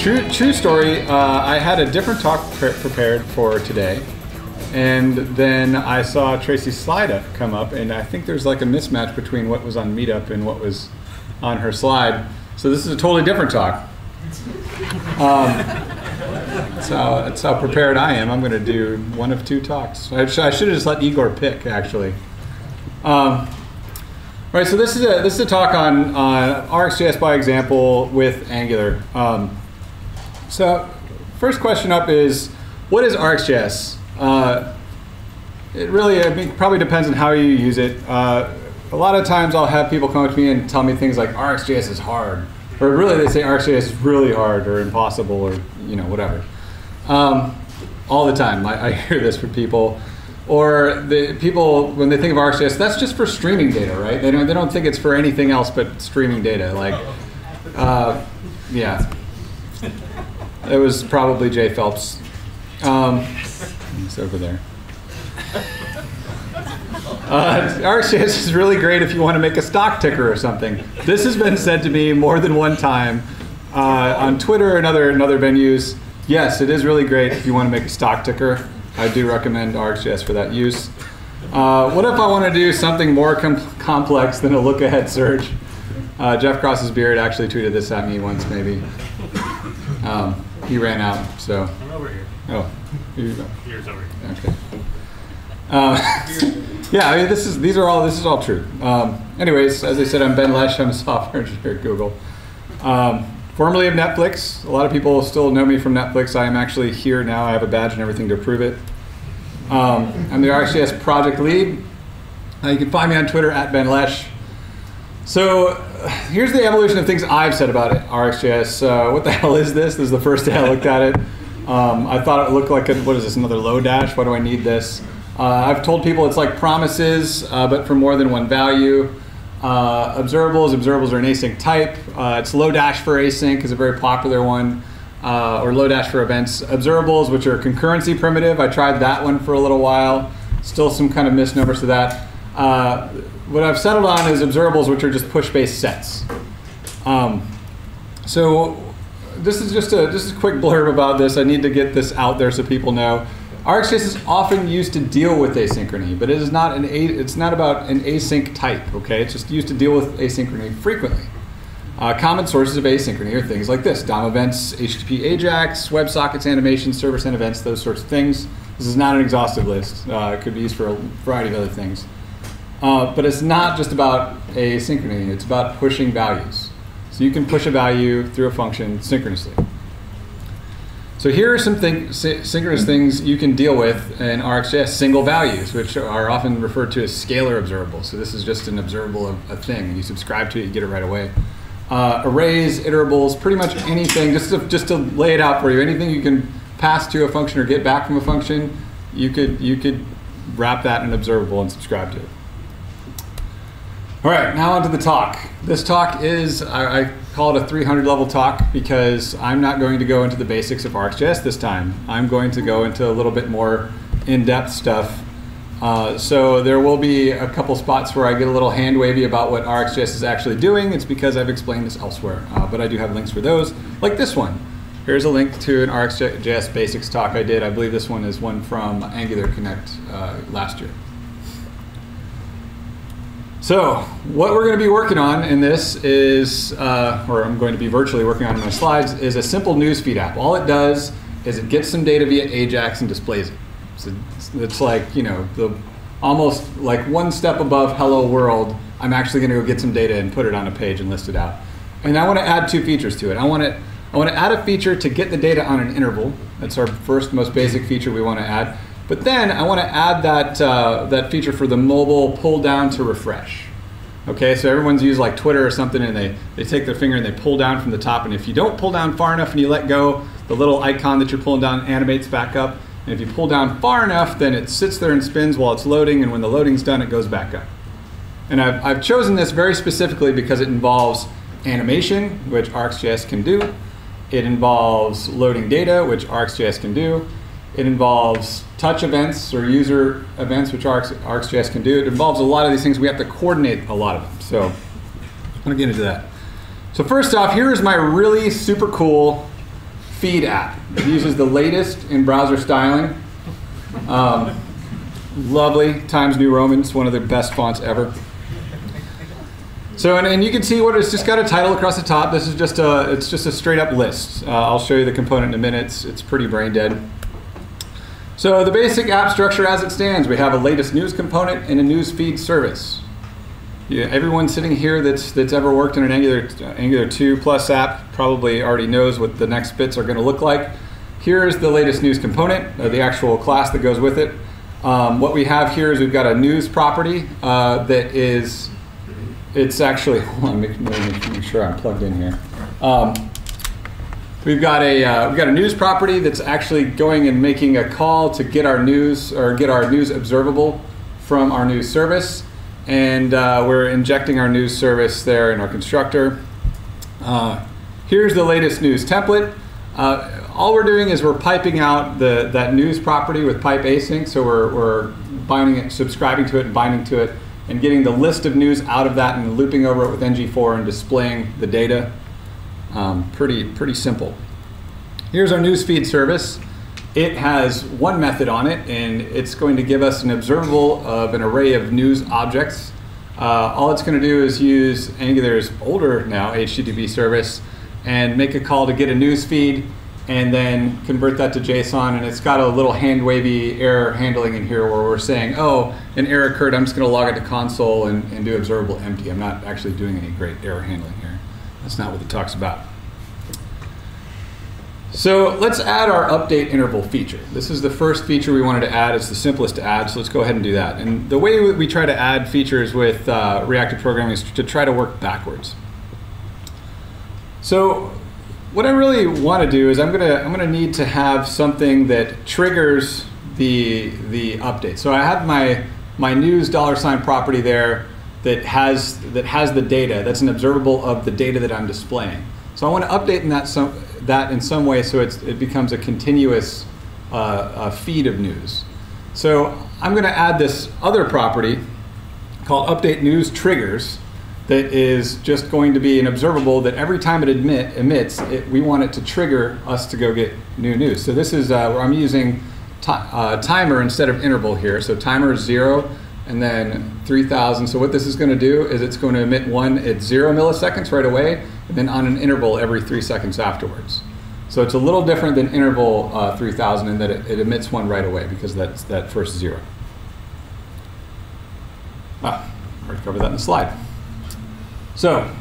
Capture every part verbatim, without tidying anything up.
True, true story, uh, I had a different talk pre prepared for today, and then I saw Tracy's slide up come up, and I think there's like a mismatch between what was on Meetup and what was on her slide. So this is a totally different talk. Um, that's, how, that's how prepared I am. I'm going to do one of two talks. I, sh I should have just let Igor pick, actually. Um, right, so this is a, this is a talk on uh, R X J S by example with Angular. Um, So, first question up is, what is R X J S? Uh, it really, I mean, probably depends on how you use it. Uh, a lot of times I'll have people come up to me and tell me things like, R X J S is hard. Or really, they say R X J S is really hard or impossible or, you know, whatever. Um, all the time, I, I hear this from people. Or the people, when they think of R X J S, that's just for streaming data, right? They don't, they don't think it's for anything else but streaming data. Like, uh, yeah. It was probably Jay Phelps. Um, it's over there. Uh, R X J S is really great if you want to make a stock ticker or something. This has been said to me more than one time uh, on Twitter and other, and other venues. Yes, it is really great if you want to make a stock ticker. I do recommend R X J S for that use. Uh, what if I want to do something more com complex than a look-ahead search? Uh, Jeff Cross's beard actually tweeted this at me once, maybe. Um, He ran out, so. I'm over here. Oh, here you go. Here's over here. Okay. Um, yeah, I mean, this is these are all this is all true. Um, anyways, as I said, I'm Ben Lesh. I'm a software engineer at Google, um, formerly of Netflix. A lot of people still know me from Netflix. I am actually here now. I have a badge and everything to prove it. Um, I'm the R X J S project lead. Uh, you can find me on Twitter at Ben Lesh. So. Here's the evolution of things I've said about it, R X J S. Uh, what the hell is this? This is the first day I looked at it. Um, I thought it looked like, a, what is this, another Lodash? Why do I need this? Uh, I've told people it's like promises, uh, but for more than one value. Uh, observables, observables are an async type. Uh, it's Lodash for async is a very popular one, uh, or Lodash for events. Observables, which are concurrency primitive. I tried that one for a little while. Still some kind of misnomers to that. Uh, what I've settled on is observables, which are just push-based sets. Um, so this is just a, just a quick blurb about this. I need to get this out there so people know. R X J S is often used to deal with asynchrony, but it is not an a, it's not about an async type. Okay, it's just used to deal with asynchrony frequently. Uh, common sources of asynchrony are things like this: D O M events, H T T P AJAX, WebSockets animations, service and events, those sorts of things. This is not an exhaustive list. Uh, it could be used for a variety of other things. Uh, but it's not just about asynchrony, it's about pushing values. So you can push a value through a function synchronously. So here are some thing, sy synchronous things you can deal with in R X J S, single values, which are often referred to as scalar observables. So this is just an observable of a thing. You subscribe to it, you get it right away. Uh, arrays, iterables, pretty much anything, just to, just to lay it out for you, anything you can pass to a function or get back from a function, you could, you could wrap that in an observable and subscribe to it. All right, now onto the talk. This talk is, I, I call it a three hundred level talk because I'm not going to go into the basics of R X J S this time. I'm going to go into a little bit more in-depth stuff. Uh, so there will be a couple spots where I get a little hand-wavy about what R X J S is actually doing. It's because I've explained this elsewhere, uh, but I do have links for those, like this one. Here's a link to an R X J S basics talk I did. I believe this one is one from Angular Connect uh, last year. So what we're going to be working on in this is, uh, or I'm going to be virtually working on in my slides, is a simple newsfeed app. All it does is it gets some data via AJAX and displays it. So it's like, you know, the, almost like one step above hello world. I'm actually going to go get some data and put it on a page and list it out. And I want to add two features to it. I want to, I want to add a feature to get the data on an interval. That's our first, most basic feature we want to add. But then I want to add that, uh, that feature for the mobile pull down to refresh. Okay, so everyone's used like Twitter or something and they, they take their finger and they pull down from the top, and if you don't pull down far enough and you let go, the little icon that you're pulling down animates back up. And if you pull down far enough, then it sits there and spins while it's loading, and when the loading's done, it goes back up. And I've, I've chosen this very specifically because it involves animation, which R X J S can do. It involves loading data, which R X J S can do. It involves touch events or user events, which R X J S can do. It involves a lot of these things. We have to coordinate a lot of them. So I'm going to get into that. So first off, here is my really super cool feed app. It uses the latest in browser styling. Um, lovely, Times New Roman, one of their best fonts ever. So, and, and you can see what it's just got a title across the top. This is just a, it's just a straight up list. Uh, I'll show you the component in a minute. It's, it's pretty brain dead. So the basic app structure as it stands, we have a latest news component and a news feed service. Yeah, everyone sitting here that's, that's ever worked in an Angular, uh, Angular two plus app probably already knows what the next bits are gonna look like. Here is the latest news component, uh, the actual class that goes with it. Um, what we have here is we've got a news property uh, that is, it's actually, hold on, let me make, make sure I'm plugged in here. Um, We've got a uh, we've got a news property that's actually going and making a call to get our news or get our news observable from our news service, and uh, we're injecting our news service there in our constructor. Uh, here's the latest news template. Uh, all we're doing is we're piping out the that news property with pipe async, so we're we're binding it, subscribing to it, and binding to it, and getting the list of news out of that and looping over it with N G four and displaying the data. Um, pretty, pretty simple. Here's our newsfeed service. It has one method on it, and it's going to give us an observable of an array of news objects. Uh, all it's going to do is use Angular's older now H T T P service and make a call to get a newsfeed and then convert that to JSON. And it's got a little hand-wavy error handling in here where we're saying, oh, an error occurred. I'm just going to log it to console and, and do observable empty. I'm not actually doing any great error handling here. That's not what it talks about. So let's add our update interval feature. This is the first feature we wanted to add. It's the simplest to add, so let's go ahead and do that. And the way we try to add features with uh, reactive programming is to try to work backwards. So what I really want to do is I'm gonna I'm gonna need to have something that triggers the the update. So I have my my news dollar sign property there. That has, that has the data. That's an observable of the data that I'm displaying. So I want to update in that, some, that in some way so it's, it becomes a continuous uh, uh, feed of news. So I'm going to add this other property called update news triggers that is just going to be an observable that every time it admit, emits, it, we want it to trigger us to go get new news. So this is uh, where I'm using uh, timer instead of interval here. So timer is zero. And then three thousand. So what this is going to do is it's going to emit one at zero milliseconds right away, and then on an interval every three seconds afterwards. So it's a little different than interval uh, three thousand in that it, it emits one right away because that's that first zero. Ah, I already covered that in the slide. So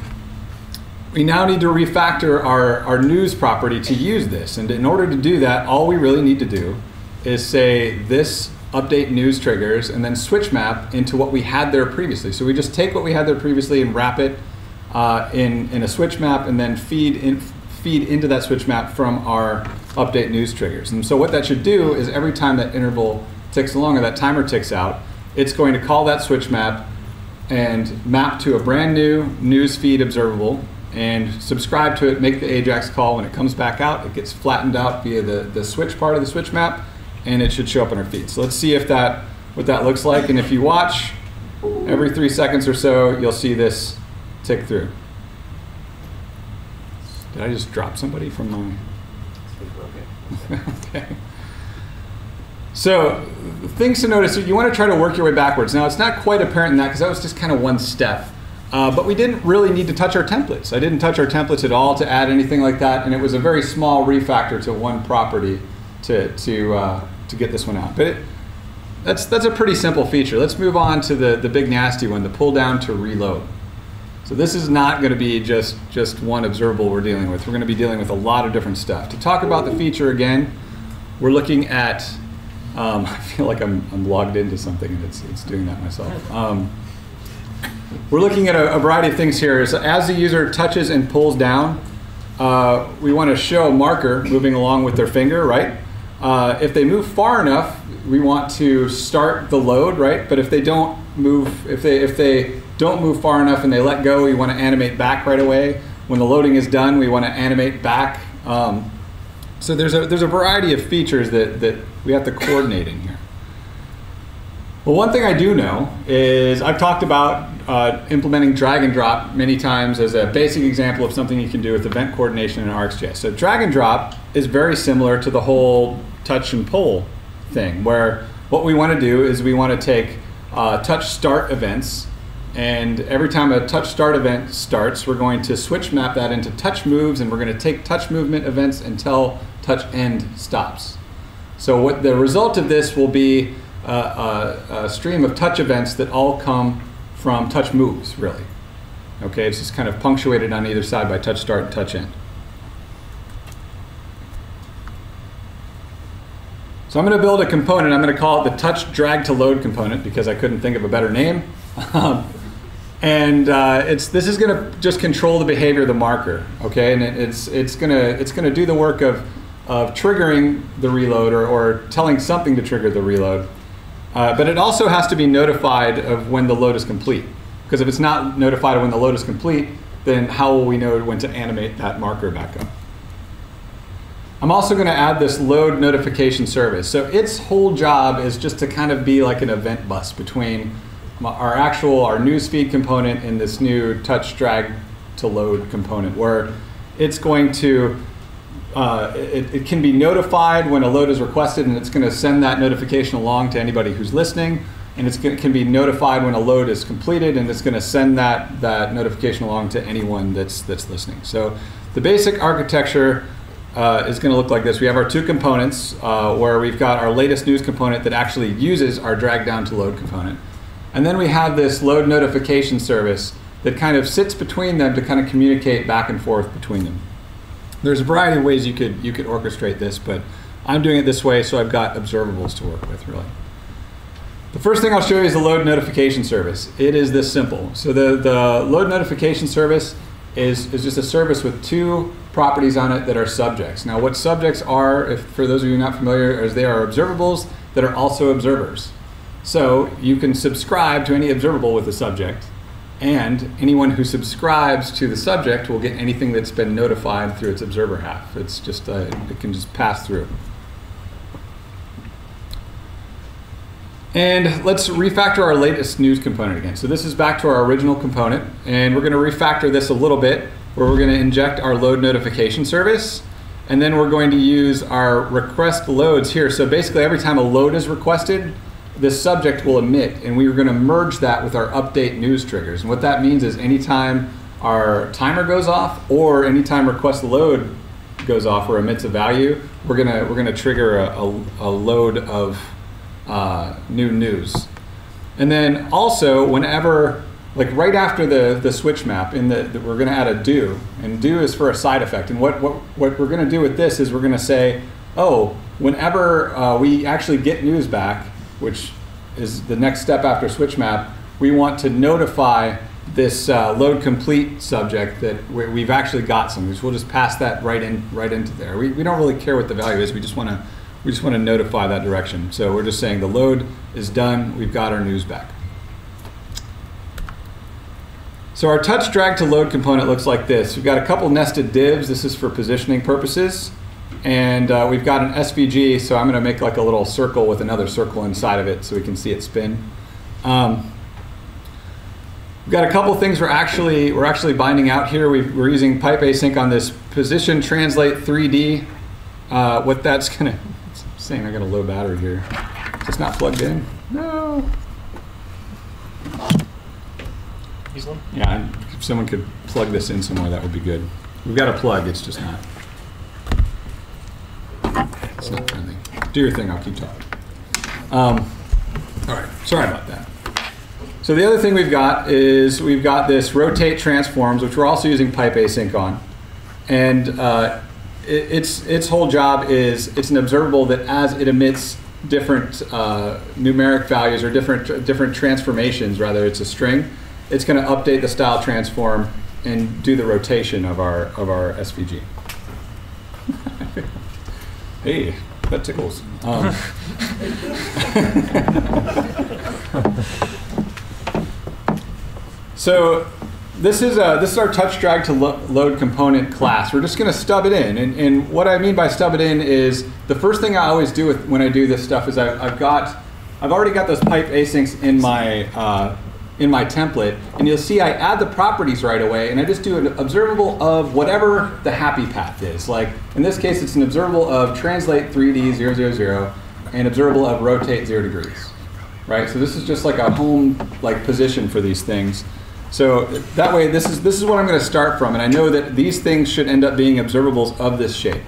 we now need to refactor our, our news property to use this. And in order to do that, all we really need to do is say this update news triggers, and then switch map into what we had there previously. So we just take what we had there previously and wrap it uh, in, in a switch map, and then feed, in, feed into that switch map from our update news triggers. And so what that should do is every time that interval ticks along or that timer ticks out, it's going to call that switch map and map to a brand new news feed observable and subscribe to it, make the AJAX call. When it comes back out, it gets flattened out via the, the switch part of the switch map, and it should show up on our feed. So let's see if that, what that looks like. And if you watch, every three seconds or so, you'll see this tick through. Did I just drop somebody from my? Okay. So things to notice, you want to try to work your way backwards. Now, it's not quite apparent in that because that was just kind of one step. Uh, but we didn't really need to touch our templates. I didn't touch our templates at all to add anything like that. And it was a very small refactor to one property to, to, uh, to get this one out. But it, that's, that's a pretty simple feature. Let's move on to the, the big nasty one, the pull down to reload. So this is not going to be just, just one observable we're dealing with. We're going to be dealing with a lot of different stuff. To talk about the feature again, we're looking at, um, I feel like I'm, I'm logged into something and it's, it's doing that myself. Um, we're looking at a, a variety of things here. So as the user touches and pulls down, uh, we want to show a marker moving along with their finger, right? Uh, if they move far enough, we want to start the load, right? But if they don't move, if they if they don't move far enough and they let go, we want to animate back right away. When the loading is done, we want to animate back. Um, so there's a there's a variety of features that that we have to coordinate in here. But one thing I do know is I've talked about uh, implementing drag and drop many times as a basic example of something you can do with event coordination in RxJS. So drag and drop is very similar to the whole touch and pull thing, where what we want to do is we want to take uh, touch start events, and every time a touch start event starts, we're going to switch map that into touch moves, and we're going to take touch movement events until touch end stops. So what the result of this will be uh, a, a stream of touch events that all come from touch moves, really. Okay, it's just kind of punctuated on either side by touch start and touch end. So I'm going to build a component. I'm going to call it the touch drag to load component because I couldn't think of a better name. and uh, it's this is going to just control the behavior of the marker. Okay, and it, it's it's going to it's going to do the work of of triggering the reload or or telling something to trigger the reload. Uh, but it also has to be notified of when the load is complete, because if it's not notified of when the load is complete, then how will we know when to animate that marker back up? I'm also going to add this load notification service. So its whole job is just to kind of be like an event bus between our actual, our newsfeed component and this new touch drag to load component, where it's going to, uh, it, it can be notified when a load is requested, and it's going to send that notification along to anybody who's listening. And it's going to, can be notified when a load is completed, and it's going to send that, that notification along to anyone that's, that's listening. So the basic architecture Uh, is going to look like this. We have our two components uh, where we've got our latest news component that actually uses our drag down to load component. And then we have this load notification service that kind of sits between them to kind of communicate back and forth between them. There's a variety of ways you could, you could orchestrate this, but I'm doing it this way, so I've got observables to work with, really. The first thing I'll show you is the load notification service. It is this simple. So the, the load notification service is, is just a service with two properties on it that are subjects. Now what subjects are, if, for those of you not familiar, is they are observables that are also observers. So you can subscribe to any observable with a subject, and anyone who subscribes to the subject will get anything that's been notified through its observer half. It's just, uh, it can just pass through. And let's refactor our latest news component again. So this is back to our original component, and we're going to refactor this a little bit, where we're going to inject our load notification service, and then we're going to use our request loads here. So basically every time a load is requested, this subject will emit, and we're going to merge that with our update news triggers. And what that means is anytime our timer goes off or anytime request load goes off or emits a value, we're going to, we're going to trigger a, a, a load of Uh, new news. And then also whenever, like right after the, the switch map, in the, the, we're going to add a do, and do is for a side effect. And what, what, what we're going to do with this is we're going to say, oh, whenever uh, we actually get news back, which is the next step after switch map, we want to notify this uh, load complete subject that we've actually got something. So we'll just pass that right in, right into there. We, we don't really care what the value is. We just want to We just want to notify that direction. So we're just saying the load is done. We've got our news back. So our touch drag to load component looks like this. We've got a couple nested divs. This is for positioning purposes. And uh, we've got an S V G. So I'm going to make like a little circle with another circle inside of it so we can see it spin. Um, we've got a couple things we're actually, we're actually binding out here. We've, we're using pipe async on this position translate three D. Uh, what that's going to... Saying I got a low battery here. Is this not plugged in? No. Easily? Yeah, if someone could plug this in somewhere, that would be good. We've got a plug, it's just not. It's not friendly. Do your thing, I'll keep talking. Um, all right, sorry about that. So the other thing we've got is we've got this rotate transforms, which we're also using pipe async on. And uh, Its, its whole job is it's an observable that as it emits different uh, numeric values or different, different transformations, rather it's a string, it's going to update the style transform and do the rotation of our, of our S V G. Hey, that tickles. Um, so This is, a, this is our touch drag to lo load component class. We're just going to stub it in. And, and what I mean by stub it in is the first thing I always do with, when I do this stuff is I, I've got I've already got those pipe asyncs in my uh, in my template, and you'll see I add the properties right away, and I just do an observable of whatever the happy path is. Like in this case, it's an observable of translate three D zero zero zero and observable of rotate zero degrees. Right, so this is just like a home like position for these things. So that way, this is this is what I'm going to start from, and I know that these things should end up being observables of this shape.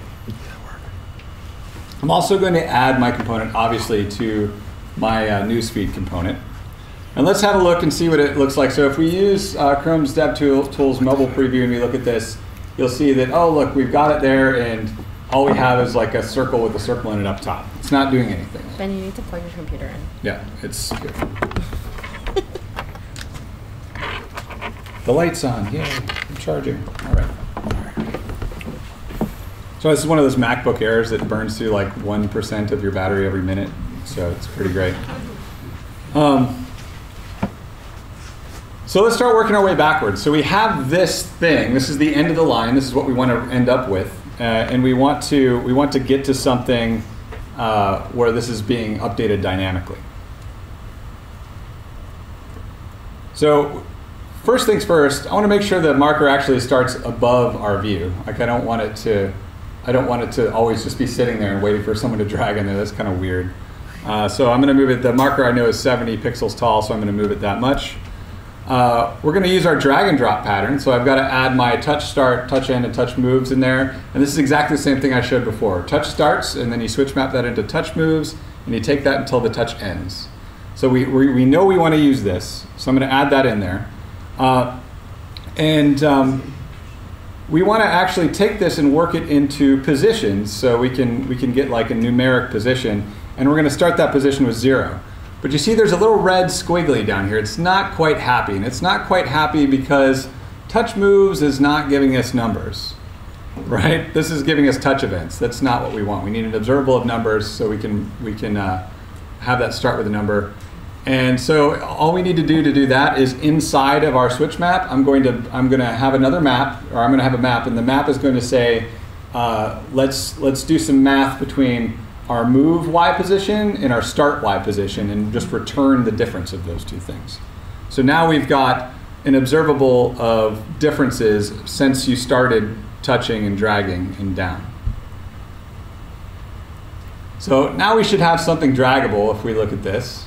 I'm also going to add my component, obviously, to my uh, newsfeed component. And let's have a look and see what it looks like. So if we use uh, Chrome's DevTool's mobile preview and we look at this, you'll see that, oh, look, we've got it there, and all we have is like a circle with a circle in it up top. It's not doing anything. Ben, you need to plug your computer in. Yeah, it's good. The light's on, yay, I'm charging, all right. So this is one of those MacBook Airs that burns through like one percent of your battery every minute, so it's pretty great. Um, so let's start working our way backwards. So we have this thing, this is the end of the line, this is what we want to end up with, uh, and we want to, we want to get to something uh, where this is being updated dynamically. So, first things first, I want to make sure the marker actually starts above our view. Like I don't want it to, I don't want it to always just be sitting there and waiting for someone to drag in there. That's kind of weird. Uh, so I'm going to move it. The marker I know is seventy pixels tall, so I'm going to move it that much. Uh, we're going to use our drag and drop pattern. So I've got to add my touch start, touch end, and touch moves in there. And this is exactly the same thing I showed before. Touch starts, and then you switch map that into touch moves, and you take that until the touch ends. So we we, we know we want to use this. So I'm going to add that in there. Uh, and um, we want to actually take this and work it into positions, so we can we can get like a numeric position, and we're going to start that position with zero. But you see, there's a little red squiggly down here. It's not quite happy, and it's not quite happy because touch moves is not giving us numbers, right? This is giving us touch events. That's not what we want. We need an observable of numbers, so we can we can uh, have that start with a number. And so all we need to do to do that is inside of our switch map, I'm going to I'm going to have another map, or I'm going to have a map, and the map is going to say, uh, let's let's do some math between our move Y position and our start Y position, and just return the difference of those two things. So now we've got an observable of differences since you started touching and dragging and down. So now we should have something draggable if we look at this.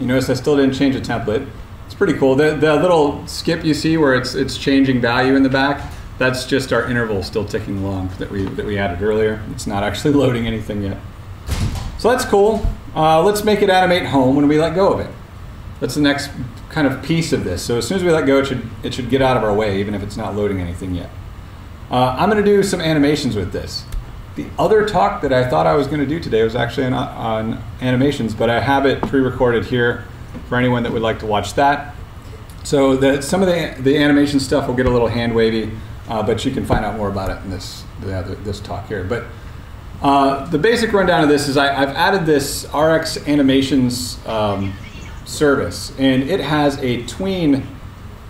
You notice I still didn't change the template. It's pretty cool. The, the little skip you see where it's it's changing value in the back, that's just our interval still ticking along that we that we added earlier. It's not actually loading anything yet. So that's cool. Uh, let's make it animate home when we let go of it. That's the next kind of piece of this. So as soon as we let go, it should it should get out of our way, even if it's not loading anything yet. Uh, I'm going to do some animations with this. The other talk that I thought I was going to do today was actually on, on animations, but I have it pre-recorded here for anyone that would like to watch that. So that some of the, the animation stuff will get a little hand-wavy, uh, but you can find out more about it in this, the other, this talk here. But uh, the basic rundown of this is I, I've added this R X Animations um, service, and it has a tween,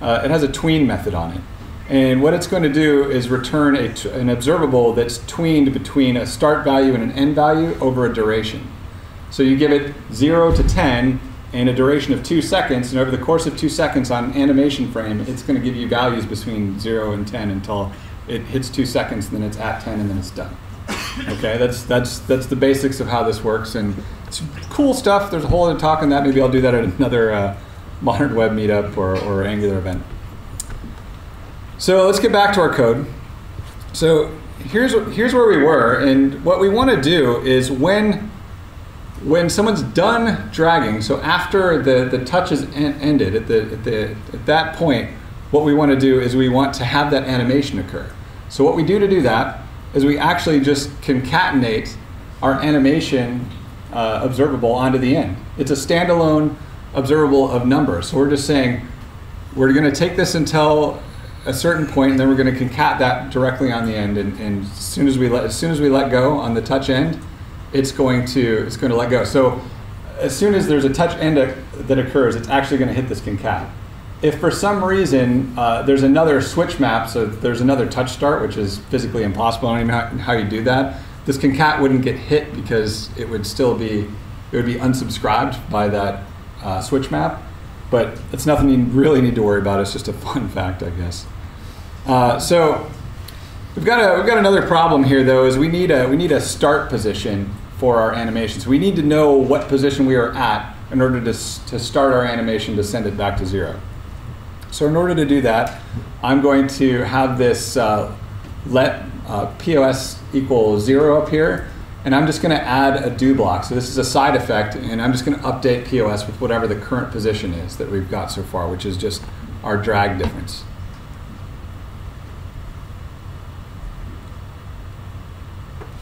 uh, it has a tween method on it. And what it's going to do is return a t an observable that's tweened between a start value and an end value over a duration. So you give it zero to ten and a duration of two seconds. And over the course of two seconds on an animation frame, it's going to give you values between zero and ten until it hits two seconds, and then it's at ten, and then it's done. Okay, that's, that's, that's the basics of how this works. And it's cool stuff. There's a whole other talk on that. Maybe I'll do that at another uh, Modern Web meetup or, or Angular event. So let's get back to our code. So here's, here's where we were, and what we want to do is when, when someone's done dragging, so after the, the touch is en ended, at, the, at, the, at that point, what we want to do is we want to have that animation occur. So what we do to do that is we actually just concatenate our animation uh, observable onto the end. It's a standalone observable of numbers. So we're just saying, we're going to take this until a certain point, and then we're going to concat that directly on the end. And, and as soon as we let, as soon as we let go on the touch end, it's going to it's going to let go. So as soon as there's a touch end that occurs, it's actually going to hit this concat. If for some reason uh, there's another switch map, so there's another touch start, which is physically impossible. I don't even know how you do that. This concat wouldn't get hit because it would still be it would be unsubscribed by that uh, switch map. But it's nothing you really need to worry about. It's just a fun fact, I guess. Uh, so we've got a we've got another problem here, though, is we need a we need a start position for our animations. We need to know what position we are at in order to to start our animation to send it back to zero. So in order to do that, I'm going to have this uh, let uh, P O S equal zero up here, and I'm just going to add a do block. So this is a side effect, and I'm just going to update P O S with whatever the current position is that we've got so far, which is just our drag difference.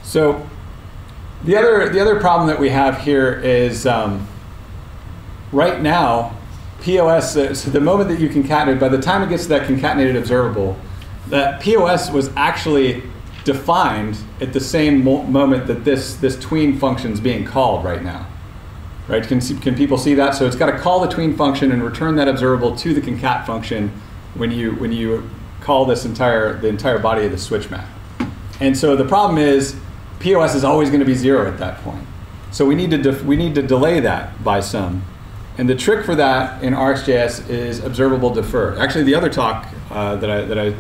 So the other the other problem that we have here is um, right now. P O S, so the moment that you concatenate, by the time it gets to that concatenated observable, that P O S was actually defined at the same mo moment that this, this tween function is being called right now. Right? Can, see, can people see that? So it's got to call the tween function and return that observable to the concat function when you, when you call this entire, the entire body of the switch map. And so the problem is P O S is always going to be zero at that point. So we need to, we need to delay that by some. And the trick for that in RxJS is observable defer. Actually, the other talk uh, that I that I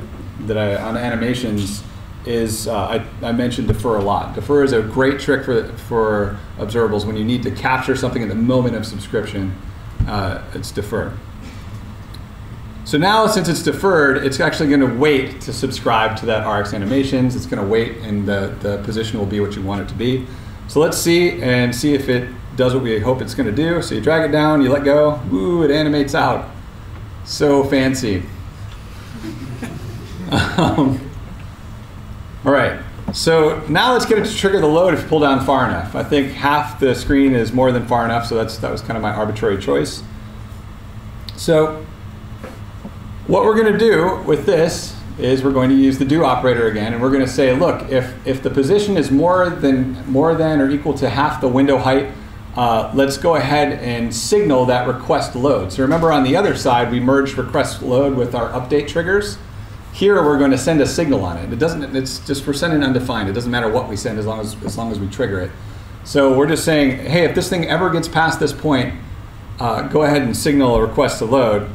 that I on animations is uh, I, I mentioned defer a lot. Defer is a great trick for for observables when you need to capture something at the moment of subscription. Uh, it's deferred. So now, since it's deferred, it's actually going to wait to subscribe to that Rx animations. It's going to wait, and the the position will be what you want it to be. So let's see and see if it does what we hope it's going to do. So you drag it down, you let go, ooh, it animates out. So fancy. um, all right, so now let's get it to trigger the load if you pull down far enough. I think half the screen is more than far enough, so that's, that was kind of my arbitrary choice. So what we're going to do with this is we're going to use the do operator again, and we're going to say, look, if, if the position is more than, more than or equal to half the window height, Uh, let's go ahead and signal that request load. So remember, on the other side, we merged request load with our update triggers. Here, we're going to send a signal on it. It doesn't. It's just we're sending undefined. It doesn't matter what we send as long as as long as we trigger it. So we're just saying, hey, if this thing ever gets past this point, uh, go ahead and signal a request to load.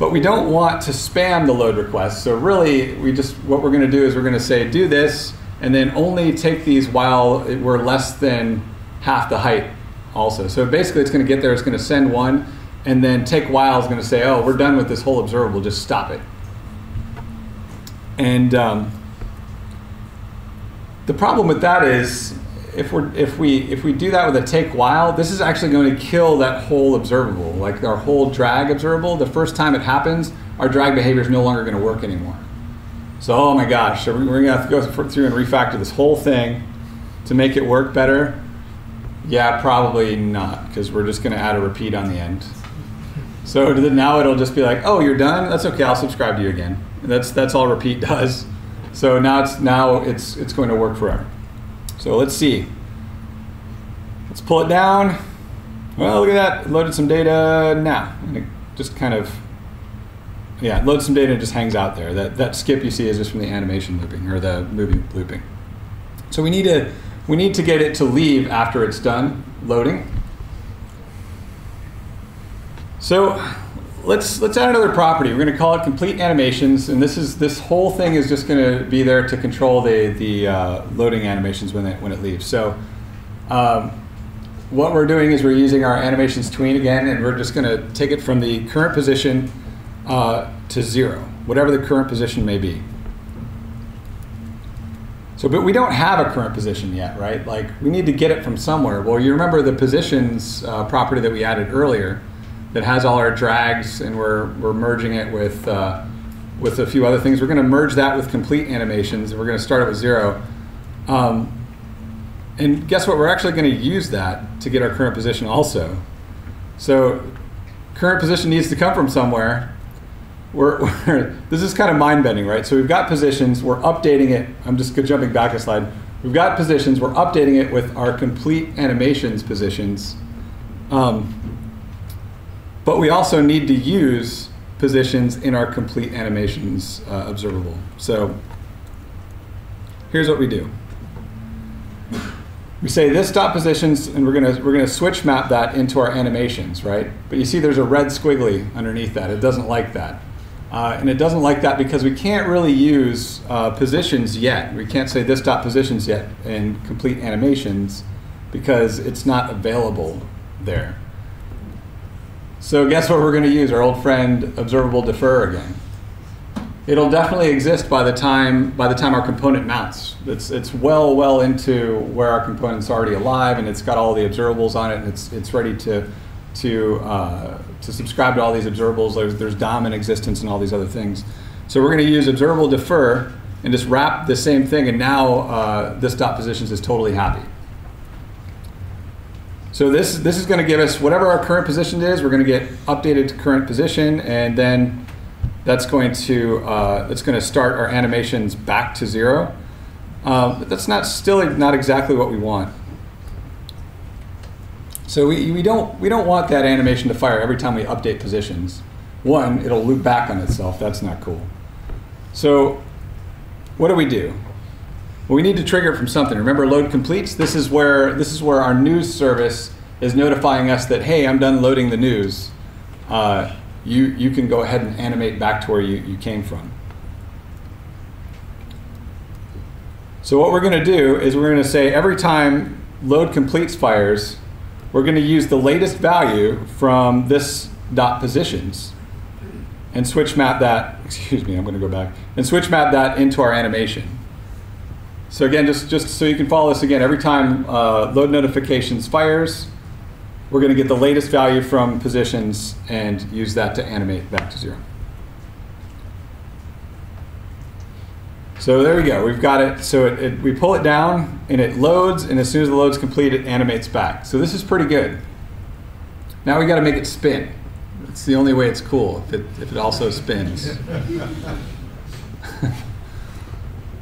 But we don't want to spam the load request. So really, we just what we're going to do is we're going to say do this, and then only take these while we're less than half the height. Also. So basically it's going to get there, it's going to send one, and then take while is going to say, oh, we're done with this whole observable, just stop it. And um, the problem with that is if, we're, if, we, if we do that with a take while, this is actually going to kill that whole observable, like our whole drag observable. The first time it happens, our drag behavior is no longer going to work anymore. So, oh my gosh, so we're going to have to go through and refactor this whole thing to make it work better. Yeah, probably not, because we're just going to add a repeat on the end. So now it'll just be like, oh, you're done? That's okay, I'll subscribe to you again. And that's, that's all repeat does. So now, it's, now it's, it's going to work forever. So let's see. Let's pull it down. Well, look at that. It loaded some data now. And it just kind of, yeah, loads some data and just hangs out there. That, that skip you see is just from the animation looping, or the movie looping. So we need to... We need to get it to leave after it's done loading. So let's let's add another property. We're going to call it complete animations, and this is this whole thing is just going to be there to control the the uh, loading animations when it when it leaves. So um, what we're doing is we're using our animations tween again, and we're just going to take it from the current position uh, to zero, whatever the current position may be. So, but we don't have a current position yet, right? Like, we need to get it from somewhere. Well, you remember the positions uh, property that we added earlier that has all our drags, and we're, we're merging it with, uh, with a few other things. We're going to merge that with complete animations, and we're going to start it with zero. Um, and guess what? We're actually going to use that to get our current position also. So current position needs to come from somewhere. We're, we're, this is kind of mind-bending, right? So we've got positions, we're updating it. I'm just jumping back a slide. We've got positions, we're updating it with our complete animations positions. Um, but we also need to use positions in our complete animations uh, observable. So here's what we do. We say this dot positions, and we're gonna we're gonna switch map that into our animations, right? But you see, there's a red squiggly underneath that. It doesn't like that, uh, and it doesn't like that because we can't really use uh, positions yet. We can't say this dot positions yet and complete animations because it's not available there. So guess what we're gonna use? Our old friend observable defer again. It'll definitely exist by the time by the time our component mounts. It's it's well well into where our component's already alive, and it's got all the observables on it, and it's it's ready to to uh, to subscribe to all these observables. There's there's D O M in existence and all these other things. So we're going to use observable defer and just wrap the same thing, and now uh, this dot positions is totally happy. So this this is going to give us whatever our current position is. We're going to get updated to current position, and then that's going to uh, that's going to start our animations back to zero. Uh, but that's not still not exactly what we want. So we we don't we don't want that animation to fire every time we update positions. One, it'll loop back on itself. That's not cool. So what do we do? Well, we need to trigger it from something. Remember, load completes. This is where this is where our news service is notifying us that, hey, I'm done loading the news. Uh, You, you can go ahead and animate back to where you, you came from. So what we're going to do is we're going to say every time load completes fires, we're going to use the latest value from this dot positions and switch map that, excuse me, I'm going to go back, and switch map that into our animation. So again, just, just so you can follow this again, every time uh, load notifications fires, we're going to get the latest value from positions and use that to animate back to zero. So there we go. We've got it. So it, it, we pull it down, and it loads. And as soon as the load's complete, it animates back. So this is pretty good. Now we've got to make it spin. It's the only way it's cool, if it, if it also spins.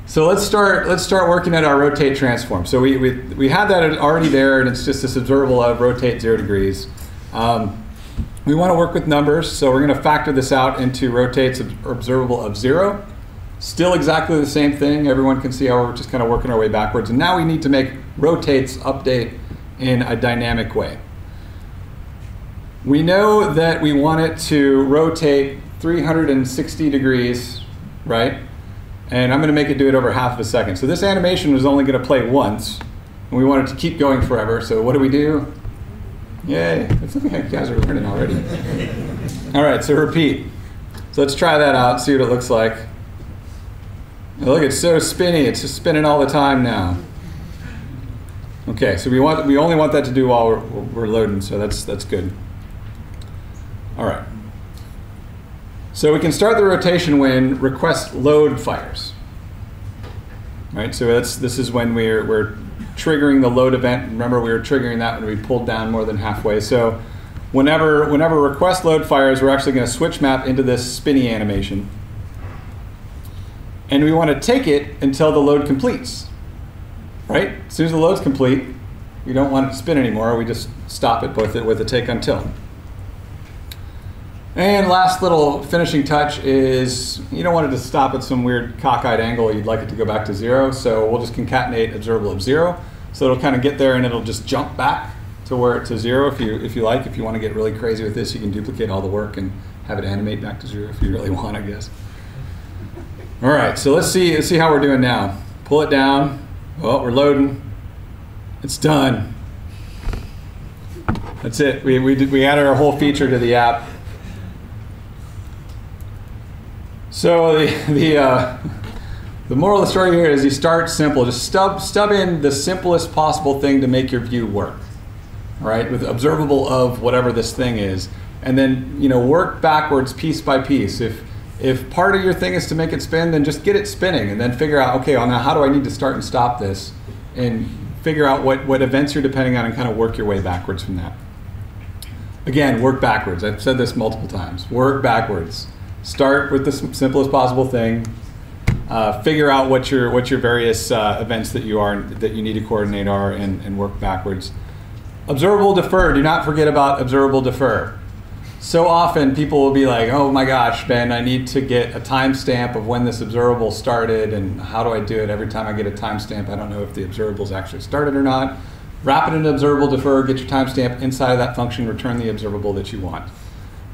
So let's start, let's start working at our rotate transform. So we, we, we have that already there, and it's just this observable of rotate zero degrees. Um, we want to work with numbers, so we're going to factor this out into rotates observable of zero. Still exactly the same thing. Everyone can see how we're just kind of working our way backwards. And now we need to make rotates update in a dynamic way. We know that we want it to rotate three hundred sixty degrees, right? And I'm going to make it do it over half of a second. So this animation was only going to play once, and we wanted to keep going forever. So what do we do? Yay. It's okay. You guys are learning already. All right, so repeat. So let's try that out, see what it looks like. Now look, it's so spinny. It's just spinning all the time now. OK, so we, want, we only want that to do while we're, we're loading, so that's, that's good. All right. So we can start the rotation when request load fires. Right? So that's, this is when we're, we're triggering the load event. Remember, we were triggering that when we pulled down more than halfway. So whenever, whenever request load fires, we're actually going to switch map into this spinny animation. And we want to take it until the load completes. Right? As soon as the load's complete, we don't want it to spin anymore. We just stop it with, it with a take until. And last little finishing touch is you don't want it to stop at some weird cockeyed angle. You'd like it to go back to zero. So we'll just concatenate observable of zero. So it'll kind of get there, and it'll just jump back to where to zero if you, if you like. If you want to get really crazy with this, you can duplicate all the work and have it animate back to zero if you really want, I guess. All right, so let's see, let's see how we're doing now. Pull it down. Well, we're loading. It's done. That's it. We, we, did, we added our whole feature to the app. So the, the, uh, the moral of the story here is you start simple. Just stub, stub in the simplest possible thing to make your view work, right? With observable of whatever this thing is. And then, you know, work backwards piece by piece. If, if part of your thing is to make it spin, then just get it spinning and then figure out, OK, well, now how do I need to start and stop this? And figure out what, what events you're depending on and kind of work your way backwards from that. Again, work backwards. I've said this multiple times. Work backwards. Start with the simplest possible thing. Uh, figure out what your what your various uh, events that you are that you need to coordinate are, and, and work backwards. Observable defer. Do not forget about observable defer. so often people will be like, oh my gosh, Ben, I need to get a timestamp of when this observable started, and how do I do it? Every time I get a timestamp, I don't know if the observable's actually started or not. Wrap it in an observable defer, get your timestamp inside of that function, return the observable that you want.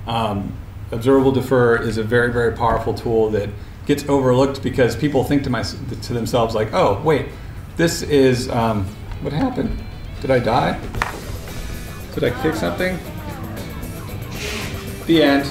Um, observable defer is a very, very powerful tool that gets overlooked because people think to, my, to themselves like, oh, wait, this is, um, what happened? Did I die? Did I kick something? The end.